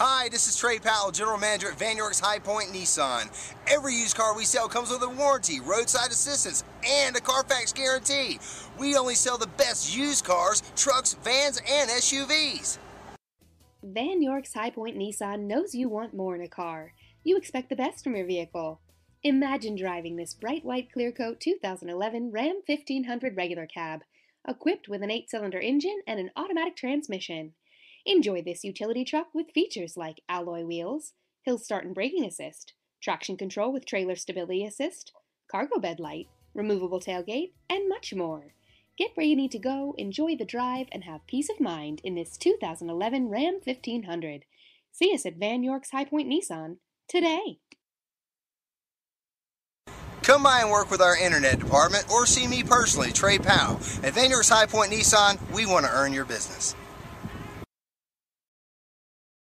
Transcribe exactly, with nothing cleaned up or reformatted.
Hi, this is Trey Powell, General Manager at Vann York's High Point Nissan. Every used car we sell comes with a warranty, roadside assistance, and a Carfax guarantee. We only sell the best used cars, trucks, vans, and S U Vs. Vann York's High Point Nissan knows you want more in a car. You expect the best from your vehicle. Imagine driving this Bright White Clear Coat two thousand eleven Ram fifteen hundred regular cab, equipped with an eight-cylinder engine and an automatic transmission. Enjoy this utility truck with features like alloy wheels, hill start and braking assist, traction control with trailer stability assist, cargo bed light, removable tailgate, and much more. Get where you need to go, enjoy the drive, and have peace of mind in this two thousand eleven Ram fifteen hundred. See us at Vann York's High Point Nissan today. Come by and work with our internet department or see me personally, Trey Powell. At Vann York's High Point Nissan, we want to earn your business.